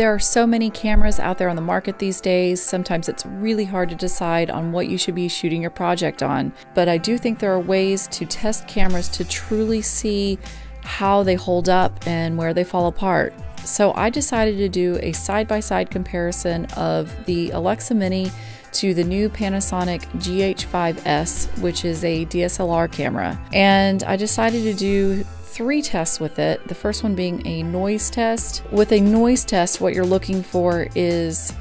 There are so many cameras out there on the market these days. Sometimes it's really hard to decide on what you should be shooting your project on. But I do think there are ways to test cameras to truly see how they hold up and where they fall apart. So I decided to do a side-by-side comparison of the Alexa Mini to the new Panasonic GH5S, which is a DSLR camera. And I decided to do three tests with it. The first one being a noise test. With a noise test, what you're looking for is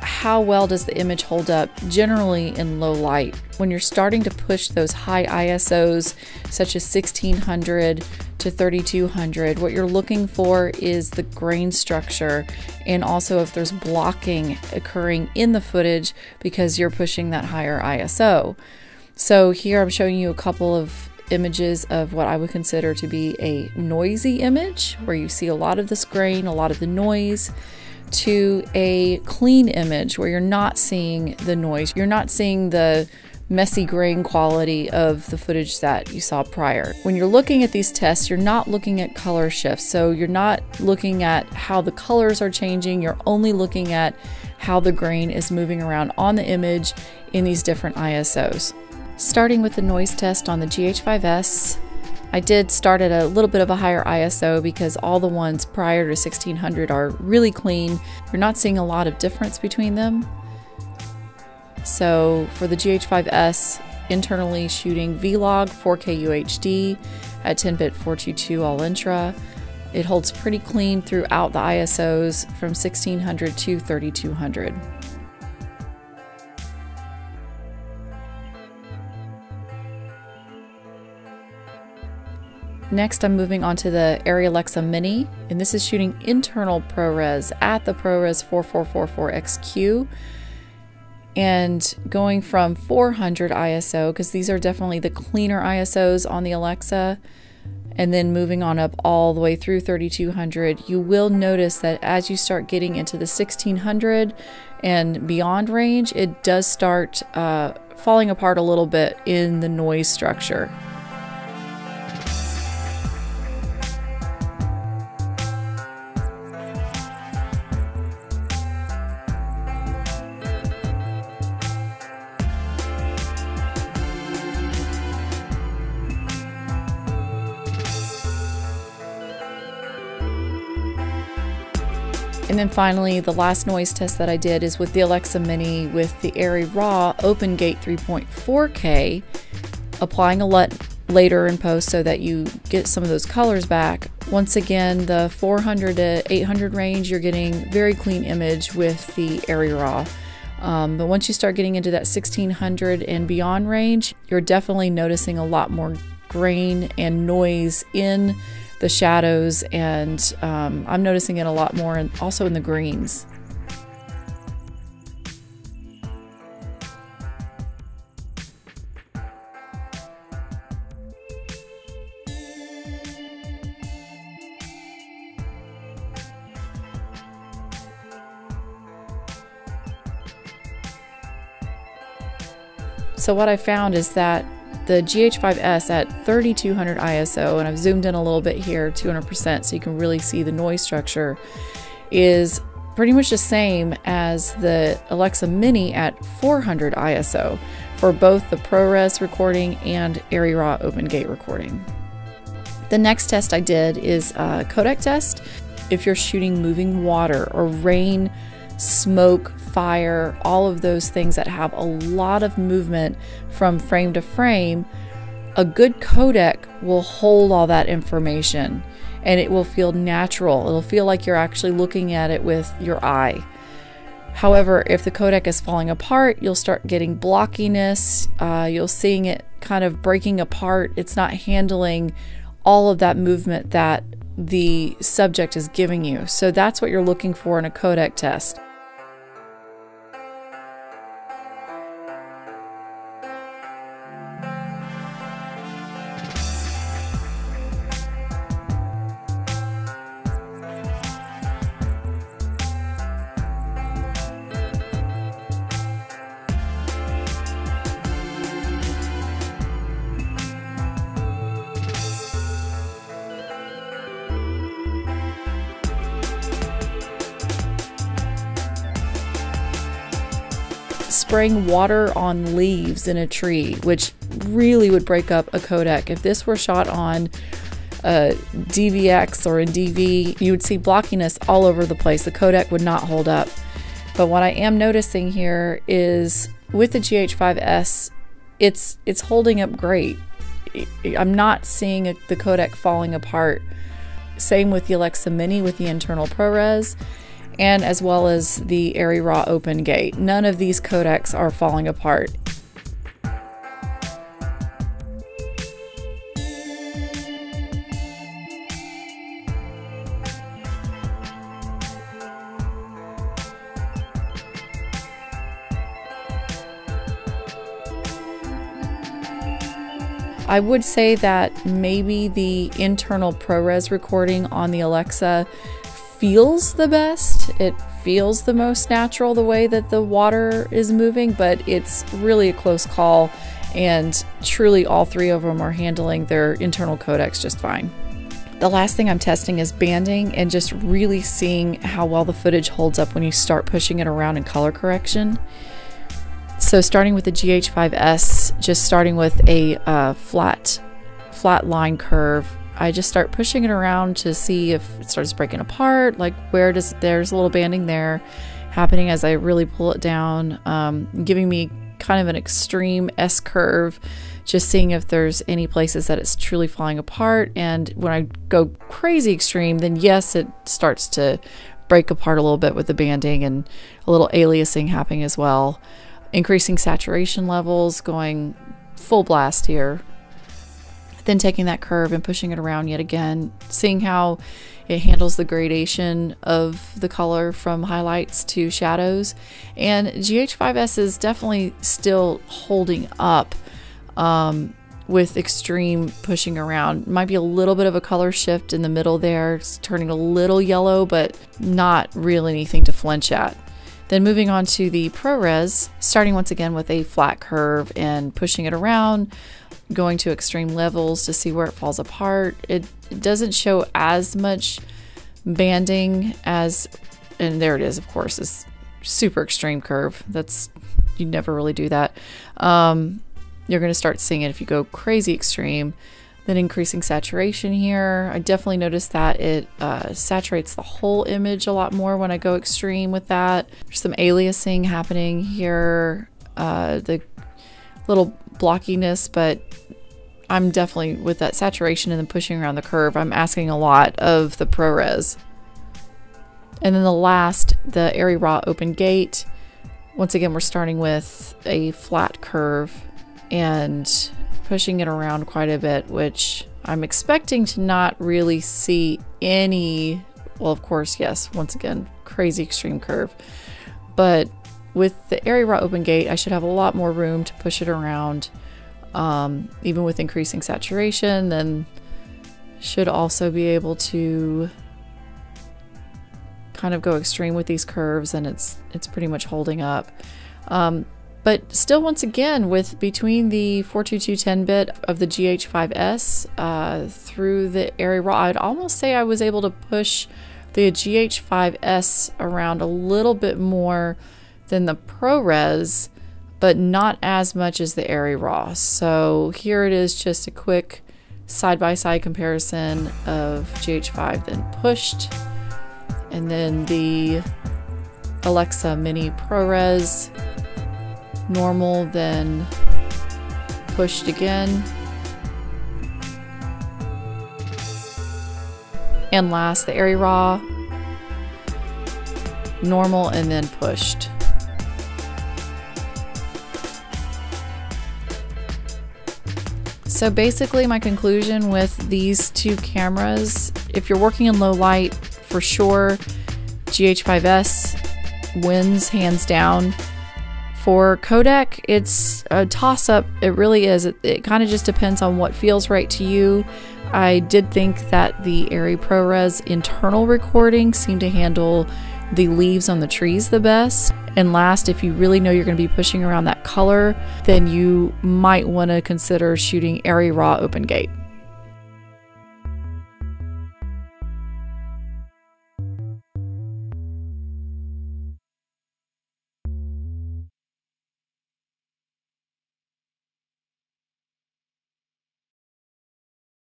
how well does the image hold up generally in low light. When you're starting to push those high ISOs, such as 1600 to 3200, what you're looking for is the grain structure, and also if there's blocking occurring in the footage because you're pushing that higher ISO. So here I'm showing you a couple of images of what I would consider to be a noisy image, where you see a lot of this grain, a lot of the noise, to a clean image where you're not seeing the noise, you're not seeing the messy grain quality of the footage that you saw prior. When you're looking at these tests, you're not looking at color shifts, so you're not looking at how the colors are changing, you're only looking at how the grain is moving around on the image in these different ISOs. Starting with the noise test on the GH5S, I did start at a little bit of a higher ISO because all the ones prior to 1600 are really clean. You're not seeing a lot of difference between them. So for the GH5S, internally shooting V-Log 4K UHD at 10-bit 422 all-intra. It holds pretty clean throughout the ISOs from 1600 to 3200. Next, I'm moving on to the Arri Alexa Mini, and this is shooting internal ProRes at the ProRes 4444XQ. And going from 400 ISO, because these are definitely the cleaner ISOs on the Alexa, and then moving on up all the way through 3200, you will notice that as you start getting into the 1600 and beyond range, it does start falling apart a little bit in the noise structure. And then finally, the last noise test that I did is with the Alexa Mini with the ARRIRAW OpenGate 3.4K, applying a LUT later in post so that you get some of those colors back. Once again, the 400 to 800 range, you're getting very clean image with the ARRIRAW. But once you start getting into that 1600 and beyond range, you're definitely noticing a lot more grain and noise in the shadows, and I'm noticing it a lot more, and also in the greens. So what I found is that the GH5S at 3200 ISO, and I've zoomed in a little bit here, 200%, so you can really see the noise structure, is pretty much the same as the Alexa Mini at 400 ISO for both the ProRes recording and ARRIRAW OpenGate recording. The next test I did is a codec test. If you're shooting moving water or rain, smoke, fire, all of those things that have a lot of movement from frame to frame, a good codec will hold all that information and it will feel natural. It'll feel like you're actually looking at it with your eye. However, if the codec is falling apart, you'll start getting blockiness, you'll seeing it kind of breaking apart. It's not handling all of that movement that the subject is giving you. So that's what you're looking for in a codec test. spraying water on leaves in a tree, which really would break up a codec. If this were shot on DVX or a DV, you would see blockiness all over the place. The codec would not hold up. But what I am noticing here is with the GH5S, it's holding up great. I'm not seeing the codec falling apart. Same with the Alexa Mini with the internal ProRes, and as well as the ARRIRAW open gate. None of these codecs are falling apart. I would say that maybe the internal ProRes recording on the Alexa feels the best. It feels the most natural the way that the water is moving, but it's really a close call, and truly all three of them are handling their internal codecs just fine. The last thing I'm testing is banding and just really seeing how well the footage holds up when you start pushing it around in color correction. So starting with the GH5S, just starting with a flat line curve, I just start pushing it around to see if it starts breaking apart, like there's a little banding there happening as I really pull it down, giving me kind of an extreme S curve, just seeing if there's any places that it's truly falling apart. And when I go crazy extreme, then yes, it starts to break apart a little bit with the banding and a little aliasing happening as well. Increasing saturation levels, going full blast here. Then taking that curve and pushing it around yet again, seeing how it handles the gradation of the color from highlights to shadows. And GH5S is definitely still holding up with extreme pushing around. Might be a little bit of a color shift in the middle there. It's turning a little yellow, but not really anything to flinch at. Then moving on to the ProRes, starting once again with a flat curve and pushing it around, going to extreme levels to see where it falls apart. It doesn't show as much banding as, and there it is, of course, this super extreme curve. That's, you never really do that. You're gonna start seeing it if you go crazy extreme. Then increasing saturation here. I definitely noticed that it saturates the whole image a lot more when I go extreme with that. There's some aliasing happening here, the little blockiness, but I'm definitely, with that saturation and then pushing around the curve, I'm asking a lot of the ProRes. And then the last, the ARRIRAW open gate. Once again, we're starting with a flat curve and pushing it around quite a bit, which I'm expecting to not really see any, well, of course, yes, once again, crazy extreme curve. But with the ARRIRAW open gate, I should have a lot more room to push it around, even with increasing saturation, then should also be able to kind of go extreme with these curves, and it's pretty much holding up. But still, once again, with between the 422 10-bit of the GH5S through the ARRIRAW, I'd almost say I was able to push the GH5S around a little bit more than the ProRes, but not as much as the ARRIRAW. So here it is, just a quick side-by-side comparison of GH5 then pushed, and then the Alexa Mini ProRes normal, then pushed again. And last, the ARRIRAW, normal, and then pushed. So basically my conclusion with these two cameras, if you're working in low light, for sure, GH5S wins hands down. For codec, it's a toss-up. It really is. It kind of just depends on what feels right to you. I did think that the Arri ProRes internal recording seemed to handle the leaves on the trees the best. And last, if you really know you're going to be pushing around that color, then you might want to consider shooting ARRIRAW open gate.